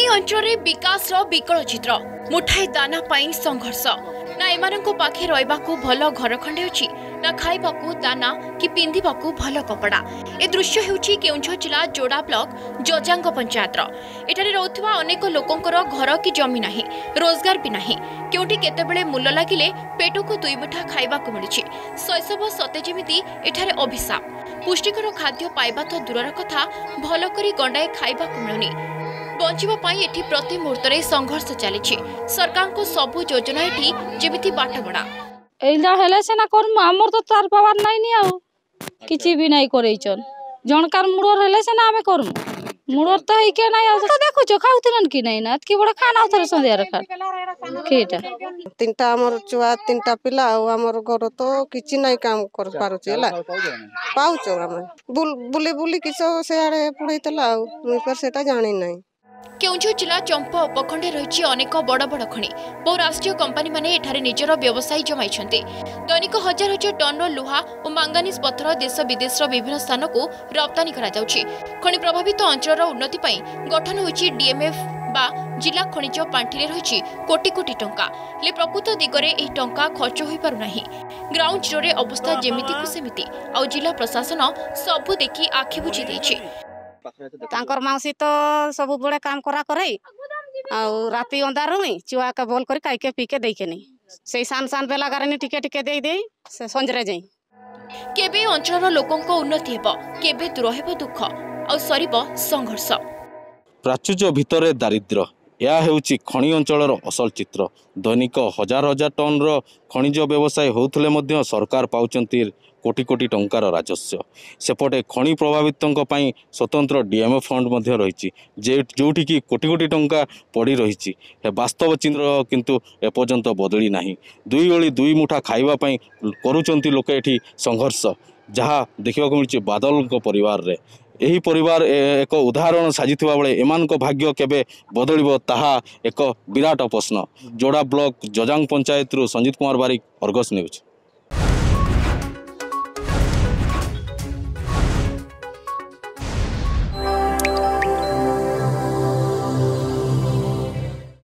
बनी अंचल विकास विकल चित्र मुठाई दाना पाई संघर्ष ना एमान को पाखे रहिबाकू भल घर खंडे अछि ना खाइबाकू दाना कि पिंधिबाकू भल कपड़ा। ए दृश्य हेउछि केउंझर जिला जोड़ा ब्लॉक जजांग पंचायतर। एठारे रहउथवा अनेक लोकंकर घर कि जमी नाही, रोजगार भी नाही, केउटी केतेबेले मूल लागिले पेटकू दुई मुठा खाइबाकू मिलछि। शैशव सते जेमिति एठारे अभिशाप। पुष्टिकर खाद्य पाइबा तो दूरर कथा, भल करी गंडाए खाइबाकू मिलुनी। बंचिबा पाई एठी प्रति मुहूर्त रे संघर्ष चली। सरकार को सबु योजना एठी जेमिति बाटबड़ा एला हेले सेना करम हमर तो तार पावर नै नि आउ किछि भी नै करैछन। जनकार मुरोर हेले सेना आमे करम मुरोर त हे के नै आउ तो देखु छ खाउतरन कि नै ना कि बडा खाना उथर संध्या रखा केटा तीनटा हमर चुआ तीनटा पिला आ हमर घर तो किछि नै काम कर पारुछ हला पाउछो हम बुली बुली किछो से आड़े पड़ैतला आ मुई पर सेटा जानि नै। केउंझर जिला चंपा उपखंडे रही अनेक बड़ बड़ खणी बहुराष्ट्रीय कंपानी माने एठारे निजर व्यवसायी जमाइछन्ते। दैनिक हजार हजार टन लुहा और मांगानीज पत्थर देश विदेश विभिन्न स्थान को रप्तानी करा जाउछि। खणी प्रभावित अंचल उन्नति पाई गठन होछि डीएमएफ बा जिला खनिज पांठिरे रही कोटी कोटी टंका ले प्रकृत दिगरे एही टंका खर्च होई पारु नाही। ग्राउंड जीरो रे अवस्था जेमिति को सेमिति आ जिला प्रशासन सबु देखि आखि बुझी दैछि। तांकर मासी तो सब बड़े काम करा करे आ राती अंधार हुई चुआ के बोल कर काई के पी के दे के नहीं से सान सान बेला गारनी टिके टिके दे दे से संजरे जाई केबे अंचल लोकों को उन्नति हेबो केबे दूर हेबो दुख आ सरीबो संघर्ष। प्राचुर्य भितरे दारिद्र्य या हेउची खणी अंचल असल चित्र। दैनिक हजार हजार टन रो खनिज व्यवसाय होउथले मध्य सरकार पाउचंती कोटी कोटी टंकार राजस्व। सेपटे खणी प्रभावितों पर स्वतंत्र डीएमएफ फंड रही जोटि की कोटी कोटी टंका पड़ी रही। वास्तव चित्र किंतु एपर्यंत बदली नहीं। दुई ओली दुई मुठा खाइबापी करुचंती लोक एठी संघर्ष जहाँ देखा मिली बादल परिवार रे। यही परिवार एक उदाहरण साजिथिबा बेले एमान को भाग्य केबे बदलिबो ताहा एक विराट प्रश्न। जोड़ा ब्लॉक जजांग पंचायत रु संजीत कुमार बारिक, आर्गस न्यूज।